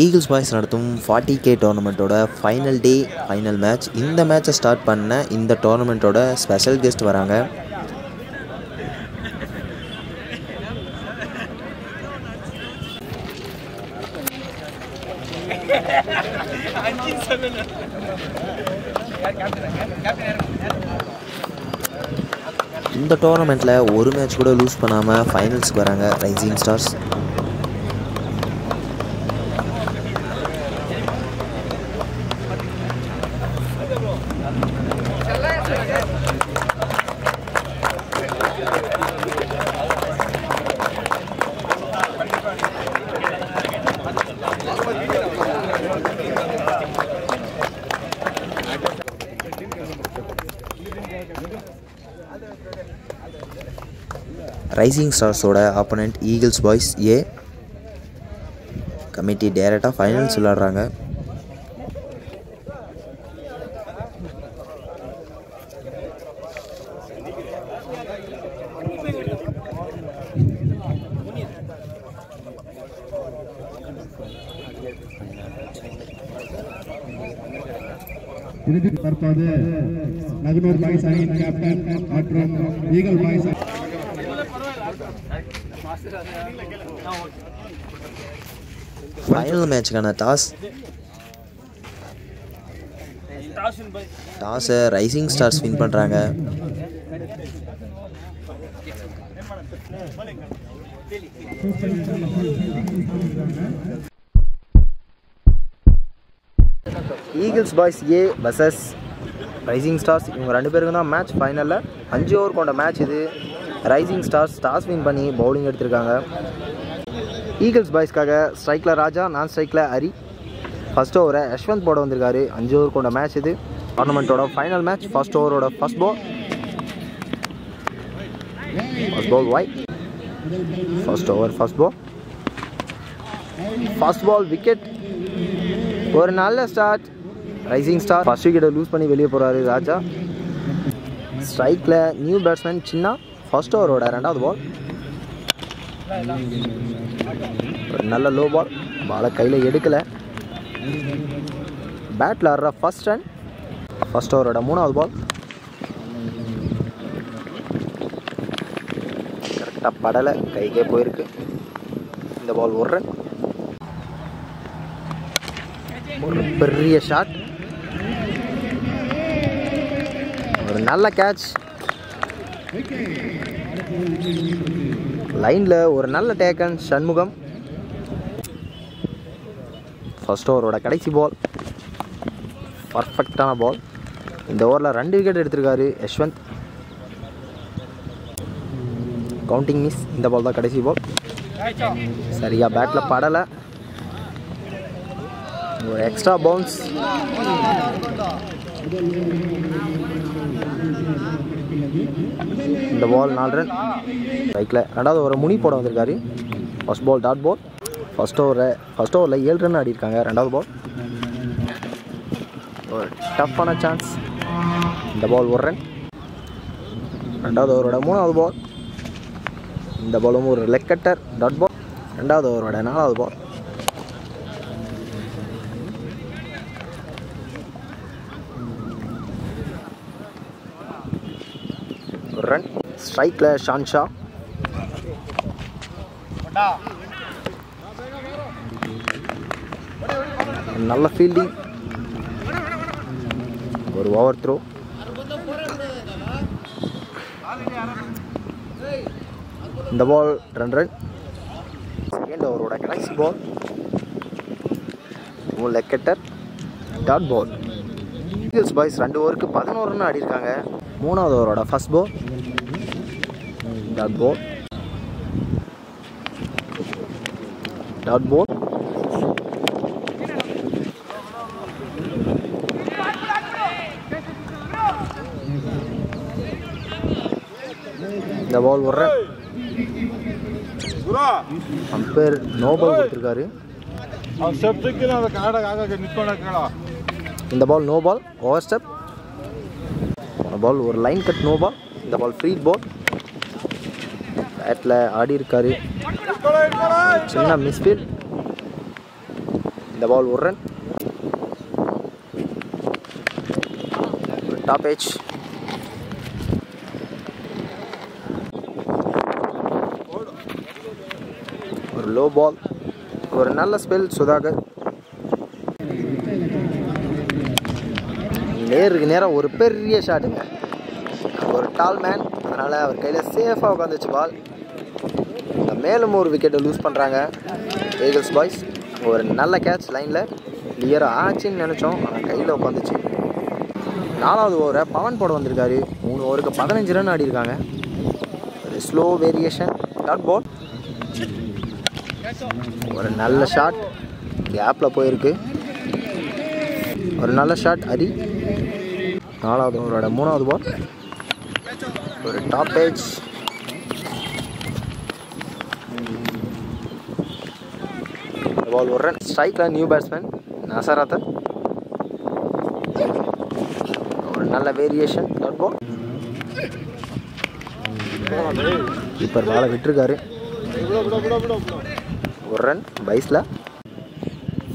Eagles Boys நடத்தும் 40K டோர்னமெண்ட்டோட final day final match. இந்த மேட்சை ஸ்டார்ட் பண்ண இந்த டோர்னமெண்ட்டோட ஸ்பெஷல் கெஸ்ட் வராங்க. இந்த டோர்னமெண்ட்டில் ஒரு மேட்ச் கூட லூஸ் பண்ணாமல் ஃபைனல்ஸ்க்கு வராங்க rising stars. Rising Stars opponent Eagles Boys A committee direct finals விளையாடுறாங்க. இறுதியில் தற்போது நகனூர் பாய்ஸ் அணியின் கேப்டன் மற்றும் ஈகிள் பாய்ஸ் ஃபைனல் மேட்ச்க்கான டாஸை ரைசிங் ஸ்டார்ஸ் வின் பண்றாங்க. Eagles boys A versus rising stars, இவங்க ரெண்டு பேருக்கும் தான் மேட்ச். ஃபைனலில் 5 ஓவர் கொண்ட மேட்ச் இது. ரைசிங் ஸ்டார்ஸ் டாஸ் வின் பண்ணி பவுலிங் எடுத்திருக்காங்க. ஈகிள்ஸ் பாய்ஸ்க்காக ஸ்ட்ரைக்கில் ராஜா, நான் ஸ்ட்ரைக்கில் ஹரி. ஃபஸ்ட் ஓவரை யஷ்வந்த் போட வந்திருக்காரு. 5 ஓவர் கொண்ட மேட்ச் இது. டோர்னமெண்ட்டோட ஃபைனல் மேட்ச். ஃபஸ்ட் ஓவரோட first ball wide. First over first ball wicket. ஒரு நல்ல ஸ்டார்ட் ரைசிங் ஸ்டார். ஃபர்ஸ்ட் விக்கெட்டை லூஸ் பண்ணி வெளியே போகிறாரு ராஜா. ஸ்ட்ரைக்கில் நியூ பேட்ஸ்மேன் சின்ன. ஃபர்ஸ்ட் ஓவரோட 2வது பால் நல்ல லோ பால். பாலை கையில் எடுக்கலை. பேட்டில் ஆடுற ஃபர்ஸ்ட் ரன். ஃபர்ஸ்ட் ஓவரோட 3வது பால் கரெக்டாக படலை, கைக்கே போயிருக்கு. இந்த பால் 1 ரன். ஒரு பெரிய ஷாட், ஒரு நல்ல கேட்ச். லைனில் ஒரு நல்ல டேக்கன் சண்முகம். ஃபர்ஸ்ட் ஓவரோட கடைசி பால் பர்ஃபெக்டான பால். இந்த ஓவரில் 2 விக்கெட் எடுத்திருக்காரு யஷ்வந்த். Counting miss. இந்த பால் தான் கடைசி பால். சரியா பேட்டில் படலை. ஒரு எக்ஸ்ட்ரா பவுன்ஸ். இந்த பால் 4 ரன். ஸ்ட்ரைக்கில் 2வது ஓவரை முனி போட வந்திருக்காரு. First ball dot ball. First ஓவரில் 7 ரன் ஆடிருக்காங்க. 2வது பால் ஒரு டஃப்பான சான்ஸ். இந்த பால் 1 ரன். 2வது ஓவரோட 3வது பால். இந்த பாலும் ஒரு லெக் கட்டர் டாட் பால். 2வது ஓவரோட 4வது பால். ரன். ஸ்ட்ரைக்கில் ஷான்ஷா. நல்ல ஃபீல்டிங். ஒரு ஓவர் த்ரோ. இந்த பால் 2 ரன். செகண்ட் ஓவரோட கடைசி ball leg cutter dot ball. Eagles boys 2 ஓவருக்கு 11 ரன் ஆடிருக்காங்க. 3வது ஓவரோட ஃபர்ஸ்ட் பால் டாட் பால். இந்த ball 1 run. Umpire no ball கொடுத்திருக்காரு. இந்த ball no ball, over step ball. ஒரு லைன் கட் நோ பால். இந்த பால் ஃப்ரீ பால். பேட்டில் ஆடி இருக்காரு. சின்ன misfield. the ball would run. Top edge. Low ball. Or nalla spell Sudhagar. Near or perry shot. Or tall man. Anala Kaila safe on the ball. The male more wicket loose Pandranga. Eagles boys. Or nalla catch line left. Near Achin Nanachon and Kaila on the chip. Nala over Pavan Pod on the Gari. Moon over a Pavan Jirana Dirgana. Slow variation. Dot ball. Or a nalla shot, gap la poyirukku. Or a nalla shot, Adi. Nalavathu over moonavathu ball. Or a top edge. The ball will run. Strike la new batsman, Nasaratha. Or a nalla variation, third ball. Keeper ball vittirukkaru. One run, Baisla.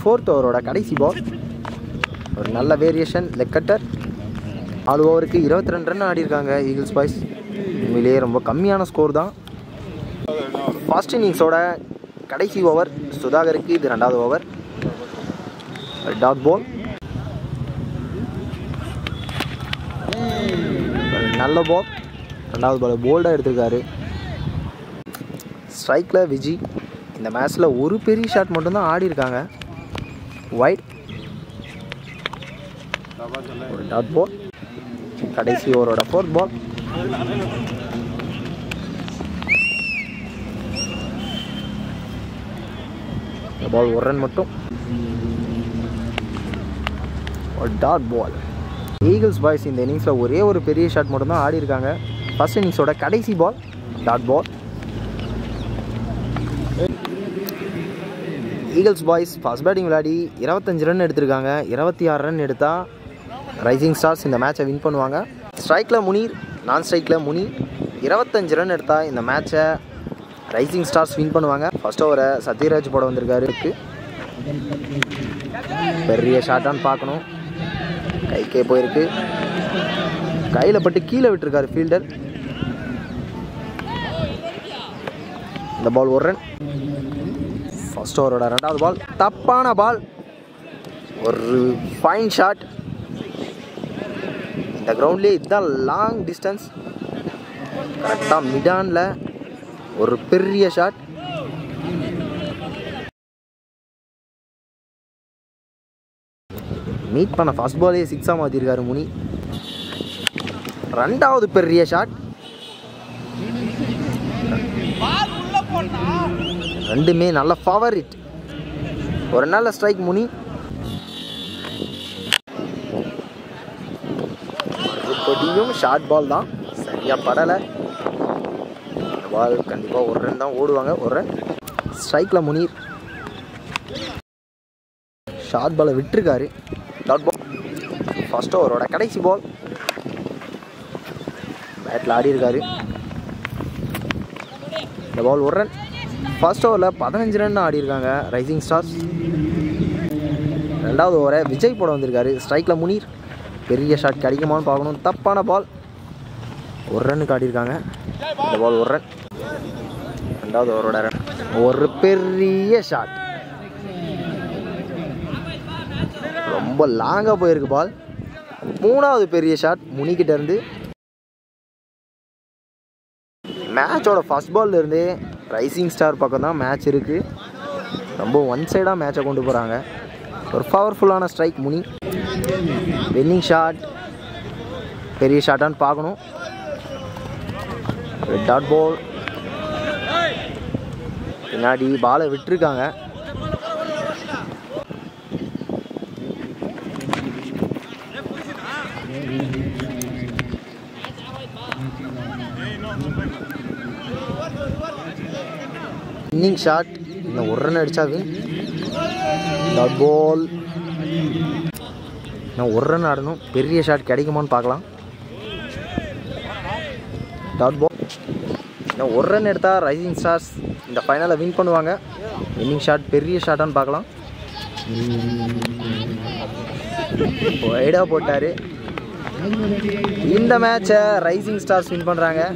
Fourth over, Kadisi ball. Or Nalla variation, leg cutter. All over, 22 run adiranga Eagles boys. Miley romba kammiyana score da. First innings oda Kadisi over, Sudhagarukku idu rendavathu over. A dot ball. Nalla ball. Rendavathu ball bold ah eduthirukkaru. Strike la Vijay. In the match, la oru peri shot mattum dhaan aadi irukanga. Wide. Dot ball. Kadasi overoda fourth ball. The ball one run mattum. Or dot ball. Eagles boys in the innings la ore oru peri shot mattum dhaan aadi irukanga. First innings oda Kadasi ball. Dot ball. Eagles boys fast batting விளையாடி 25 run எடுத்திருக்காங்க. 26 run எடுத்தா rising stars இந்த மேட்சை win பண்ணுவாங்க. ஸ்ட்ரைக்ல முனீர், நான் ஸ்ட்ரைக்ல முனி. 25 run எடுத்தா இந்த மேட்சை ரைசிங் ஸ்டார்ஸ் வின் பண்ணுவாங்க. ஃபர்ஸ்ட் ஓவரை சத்யராஜ் போட வந்திருக்காரு. பெரிய ஷாட்டான்னு பார்க்கணும். கைக்கே போயிருக்கு. கையில பட்டு கீழே விட்டுருக்காரு ஃபீல்டர். இந்த பால் ஒரு run. First over rendavathu ball tappana ball or fine shot in the ground lay the long distance correct midan la or periya shot meet panna fast ball e six ah maadirukkaru muni rendavathu periya shot ball ulla ponna ரெண்டுமே நல்ல favourite. ஒரு நல்ல strike முனி. மறுபடியும் short ball தான். சரியா படல. இந்த பால் கண்டிப்பா ஒரு ரன் தான் ஓடுவாங்க. ஒரு ஸ்ட்ரைக்ல முனீர். ஷார்ட் பாலை விட்டுருக்காரு. Dot ball. ஃபர்ஸ்ட் ஓவரோட கடைசி பால். பேட்ல ஆடி இருக்காரு. இந்த பால் ஒரு run. First over la 15 run aadi irukanga Rising Stars. Rendavathu over Vijay poda vandirukkaru. Strike la Munir. Periya shot kadikuma nu paakanum. Tappana ball. 1 run ku aadi irukanga. The ball 1 run. Rendavathu over oda oru periya shot. Romba long ah poirukku ball. Moonavathu periya shot Muni kitta irundhu. Match oda first ball la irundhe Rising Star பக்கம் தான் match இருக்கு. ரொம்ப one சைடா மேட்சை கொண்டு போறாங்க. ஒரு பவர்ஃபுல்லான ஸ்ட்ரைக் முனி. Winning shot. பெரிய ஷாட்டான்னு பார்க்கணும். Dot ball. பின்னாடி பாலை விட்டுருக்காங்க. Winning shot. Now one run adicha win. Dot ball. Now one run adanum. Periya shot kadikuma nu paakalam. Dot ball. Now one run edutha Rising Stars in the final win பண்ணுவாங்க. Winning shot periya shot aanu paakalam. Wide-ஆ போட்டாரு. இந்த மேட்சை rising stars win பண்றாங்க.